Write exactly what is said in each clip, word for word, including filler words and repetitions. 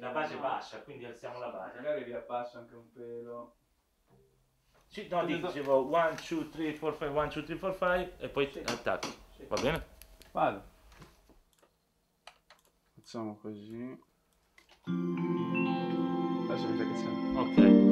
La base è bassa, quindi alziamo la base. Magari vi abbasso anche un pelo. Sì, no, dicevo uno, due, tre, quattro, cinque, uno, due, tre, quattro, cinque e poi sì. Alzato. Sì. Va bene? Vado. Facciamo così. Adesso mi sa che siamo. Ok.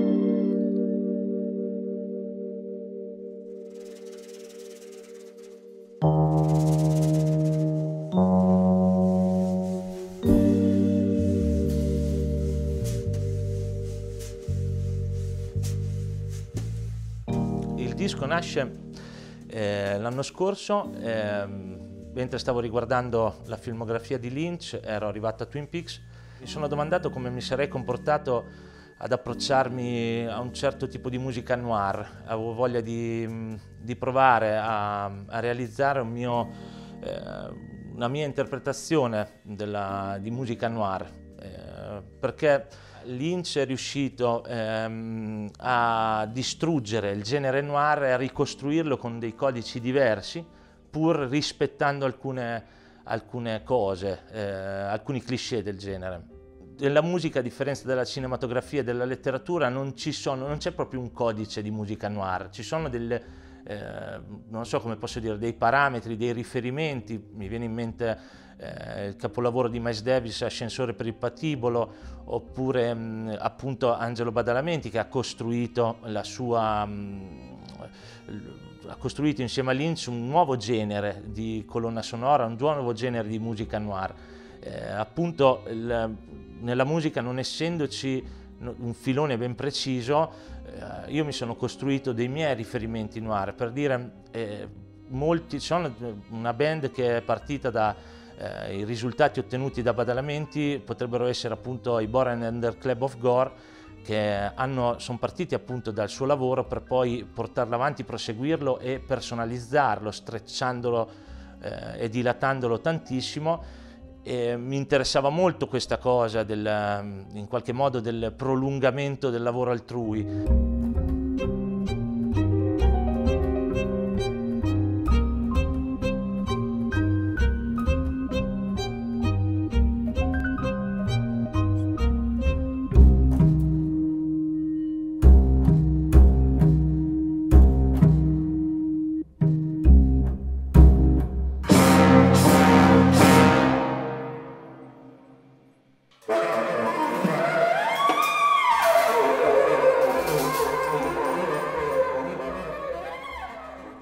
Nasce eh, l'anno scorso, eh, mentre stavo riguardando la filmografia di Lynch, ero arrivato a Twin Peaks. Mi sono domandato come mi sarei comportato ad approcciarmi a un certo tipo di musica noir. Avevo voglia di, di provare a, a realizzare un mio, eh, una mia interpretazione della, di musica noir, eh, perché Lynch è riuscito ehm, a distruggere il genere noir e a ricostruirlo con dei codici diversi, pur rispettando alcune, alcune cose, eh, alcuni cliché del genere. Nella musica, a differenza della cinematografia e della letteratura, non ci sono, non c'è proprio un codice di musica noir, ci sono delle, eh, non so come posso dire, dei parametri, dei riferimenti. Mi viene in mente eh, il capolavoro di Miles Davis, Ascensore per il Patibolo, oppure mh, appunto Angelo Badalamenti, che ha costruito la sua mh, ha costruito insieme a Lynch un nuovo genere di colonna sonora, un nuovo genere di musica noir. Eh, appunto il, nella musica, non essendoci un filone ben preciso, eh, io mi sono costruito dei miei riferimenti noir. Per dire, eh, molti, sono una band che è partita da eh, i risultati ottenuti da Badalamenti, potrebbero essere appunto i Boran Ender Club of Gore, che sono partiti appunto dal suo lavoro per poi portarlo avanti, proseguirlo e personalizzarlo, strecciandolo eh, e dilatandolo tantissimo. E mi interessava molto questa cosa del, in qualche modo, del prolungamento del lavoro altrui.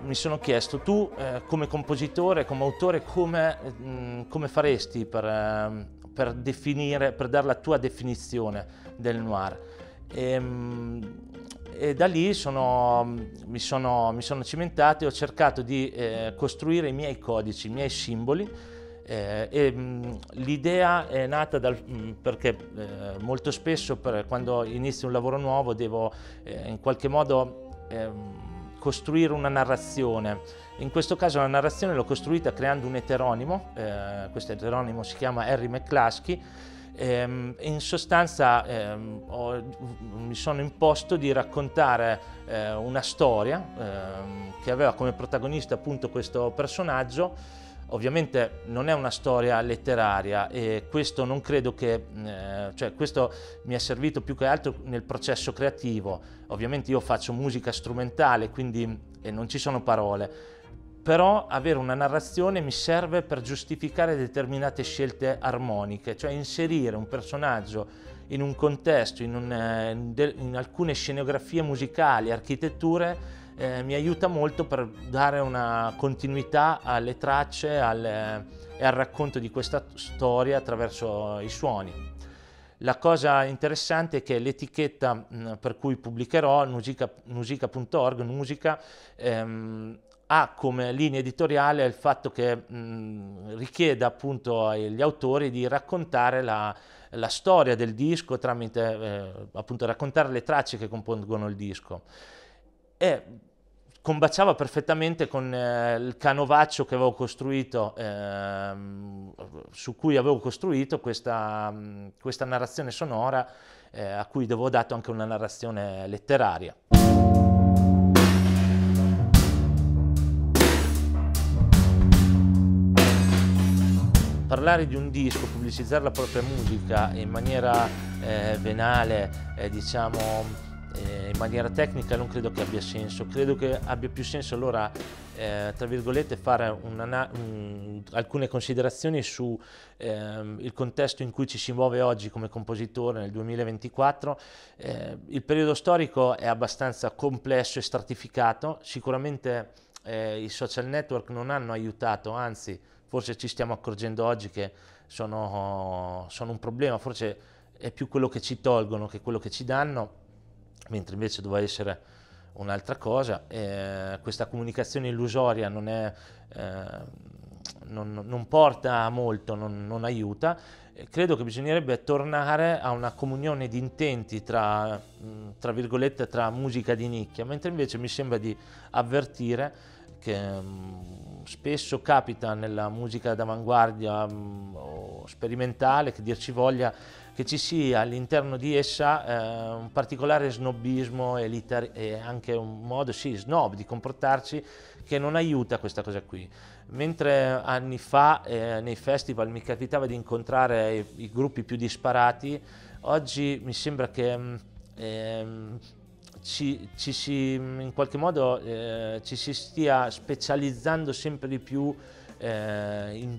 Mi sono chiesto, tu eh, come compositore, come autore, come, mh, come faresti per, eh, per definire, per dare la tua definizione del noir? E, mh, e da lì sono, mi, sono, mi sono cimentato e ho cercato di eh, costruire i miei codici, i miei simboli. Eh, l'idea è nata dal, mh, perché eh, molto spesso, per, quando inizio un lavoro nuovo, devo eh, in qualche modo eh, costruire una narrazione. In questo caso la narrazione l'ho costruita creando un eteronimo, eh, questo eteronimo si chiama Henry McCluskey. Ehm, in sostanza ehm, ho, mi sono imposto di raccontare eh, una storia ehm, che aveva come protagonista appunto questo personaggio. Ovviamente non è una storia letteraria e questo non credo che, eh, cioè questo mi è servito più che altro nel processo creativo. Ovviamente io faccio musica strumentale, quindi eh, non ci sono parole, però avere una narrazione mi serve per giustificare determinate scelte armoniche, cioè inserire un personaggio in un contesto, in, un, eh, in alcune scenografie musicali, architetture. Eh, mi aiuta molto per dare una continuità alle tracce al, eh, e al racconto di questa storia attraverso i suoni. La cosa interessante è che l'etichetta per cui pubblicherò, musica punto org, musica, ehm, ha come linea editoriale il fatto che mh, richieda appunto agli autori di raccontare la, la storia del disco tramite, eh, appunto, raccontare le tracce che compongono il disco. E combaciava perfettamente con eh, il canovaccio che avevo costruito, eh, su cui avevo costruito questa, questa narrazione sonora, eh, a cui avevo dato anche una narrazione letteraria. parlare di un disco, pubblicizzare la propria musica in maniera eh, venale, eh, diciamo eh, in maniera tecnica, non credo che abbia senso. Credo che abbia più senso allora eh, tra virgolette fare un, un, alcune considerazioni su eh, il contesto in cui ci si muove oggi come compositore nel duemilaventiquattro. Eh, il periodo storico è abbastanza complesso e stratificato, sicuramente eh, i social network non hanno aiutato, anzi forse ci stiamo accorgendo oggi che sono, sono un problema, forse è più quello che ci tolgono che quello che ci danno, mentre invece doveva essere un'altra cosa. Eh, questa comunicazione illusoria non, è, eh, non, non porta molto, non, non aiuta. Eh, credo che bisognerebbe tornare a una comunione di intenti tra, tra virgolette, tra musica di nicchia, mentre invece mi sembra di avvertire che mh, spesso capita nella musica d'avanguardia o sperimentale, che dir ci voglia, che ci sia all'interno di essa eh, un particolare snobismo e, e anche un modo, sì, snob di comportarci, che non aiuta questa cosa qui. Mentre anni fa eh, nei festival mi capitava di incontrare i, i gruppi più disparati, oggi mi sembra che eh, Ci, ci si, in qualche modo eh, ci si stia specializzando sempre di più eh, in,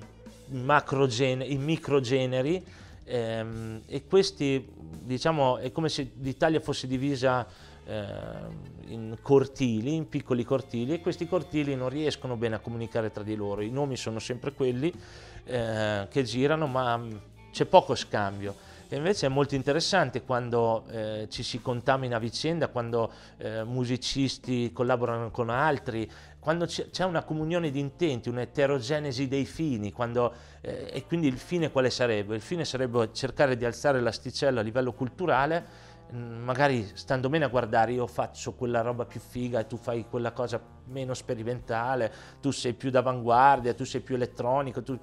macro gene, in microgeneri, ehm, e questi, diciamo, è come se l'Italia fosse divisa eh, in cortili, in piccoli cortili, e questi cortili non riescono bene a comunicare tra di loro. I nomi sono sempre quelli eh, che girano, ma c'è poco scambio. E invece è molto interessante quando eh, ci si contamina a vicenda, quando eh, musicisti collaborano con altri, quando c'è una comunione di intenti, un'eterogenesi dei fini, quando, eh, e quindi il fine quale sarebbe? Il fine sarebbe cercare di alzare l'asticella a livello culturale, mh, magari stando bene a guardare, io faccio quella roba più figa e tu fai quella cosa meno sperimentale, tu sei più d'avanguardia, tu sei più elettronico, tu...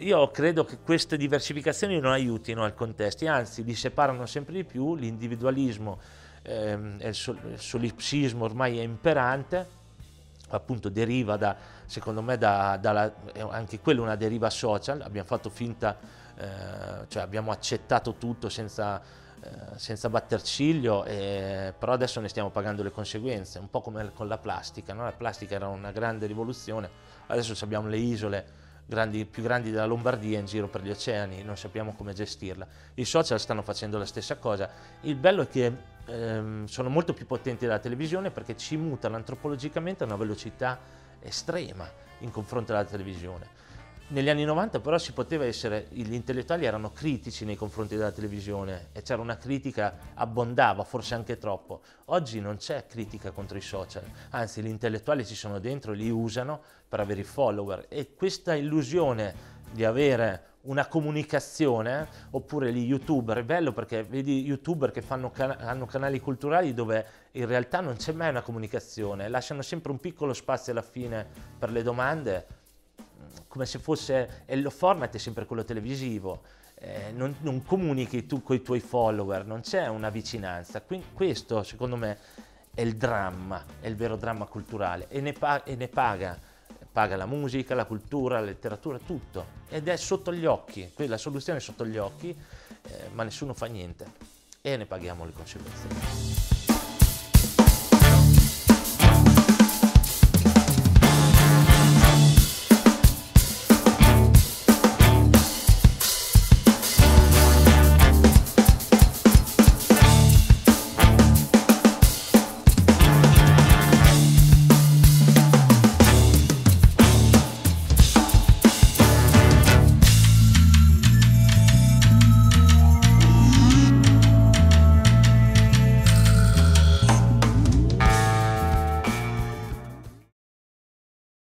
Io credo che queste diversificazioni non aiutino al contesto, anzi li separano sempre di più. L'individualismo ehm, e il, sol il solipsismo ormai è imperante, appunto deriva da, secondo me, da, da la, anche quella una deriva social. Abbiamo fatto finta, eh, cioè abbiamo accettato tutto senza, eh, senza batter ciglio, eh, però adesso ne stiamo pagando le conseguenze, un po' come con la plastica, no? La plastica era una grande rivoluzione, adesso abbiamo le isole Grandi, più grandi della Lombardia in giro per gli oceani, non sappiamo come gestirla. I social stanno facendo la stessa cosa. Il bello è che ehm, sono molto più potenti della televisione, perché ci mutano antropologicamente a una velocità estrema in confronto alla televisione. Negli anni novanta però si poteva essere, gli intellettuali erano critici nei confronti della televisione e c'era una critica, abbondava, forse anche troppo. Oggi non c'è critica contro i social, anzi gli intellettuali ci sono dentro, li usano per avere i follower, e questa illusione di avere una comunicazione, oppure gli youtuber, è bello perché vedi youtuber che fanno can- hanno canali culturali dove in realtà non c'è mai una comunicazione, lasciano sempre un piccolo spazio alla fine per le domande, come se fosse, e lo format è sempre quello televisivo, eh, non, non comunichi tu con i tuoi follower, non c'è una vicinanza. Quindi questo secondo me è il dramma, è il vero dramma culturale, e ne, pa e ne paga, paga la musica, la cultura, la letteratura, tutto, ed è sotto gli occhi, quindi la soluzione è sotto gli occhi, eh, ma nessuno fa niente e ne paghiamo le conseguenze.